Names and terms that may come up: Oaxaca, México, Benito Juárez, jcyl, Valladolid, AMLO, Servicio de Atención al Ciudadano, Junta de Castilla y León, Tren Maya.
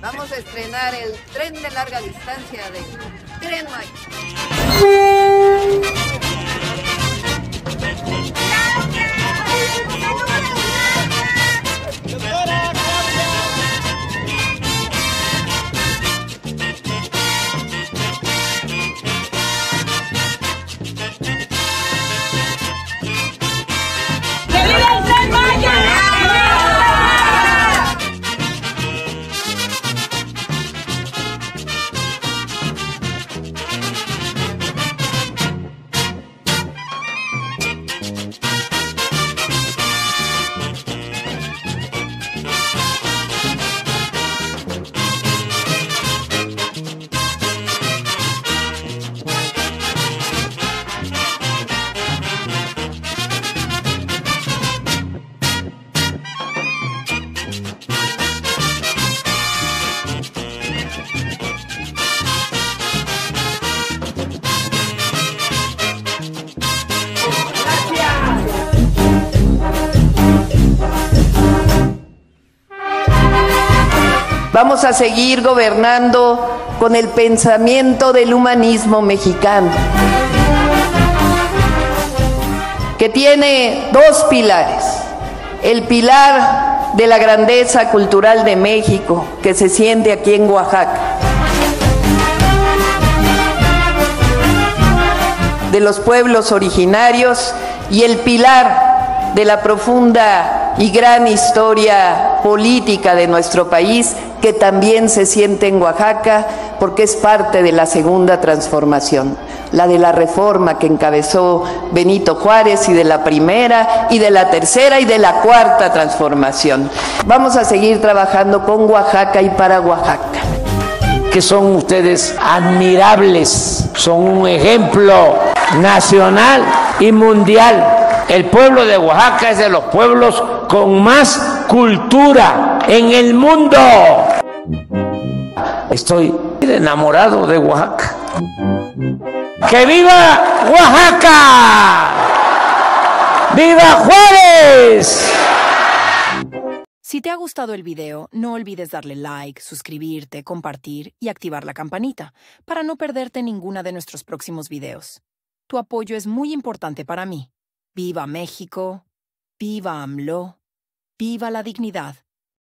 Vamos a estrenar el tren de larga distancia de Tren Maya. Vamos a seguir gobernando con el pensamiento del humanismo mexicano, que tiene dos pilares: el pilar de la grandeza cultural de México, que se siente aquí en Oaxaca, de los pueblos originarios, y el pilar de la profunda y gran historia política de nuestro país, que también se siente en Oaxaca, porque es parte de la segunda transformación, la de la reforma que encabezó Benito Juárez, y de la primera, y de la tercera, y de la cuarta transformación. Vamos a seguir trabajando con Oaxaca y para Oaxaca. Que son ustedes admirables, son un ejemplo nacional y mundial. El pueblo de Oaxaca es de los pueblos con más cultura en el mundo. Estoy enamorado de Oaxaca. ¡Que viva Oaxaca! ¡Viva Juárez! Si te ha gustado el video, no olvides darle like, suscribirte, compartir y activar la campanita para no perderte ninguna de nuestros próximos videos. Tu apoyo es muy importante para mí. ¡Viva México! ¡Viva AMLO! ¡Viva la dignidad!